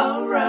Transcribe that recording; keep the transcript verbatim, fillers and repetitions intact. All right.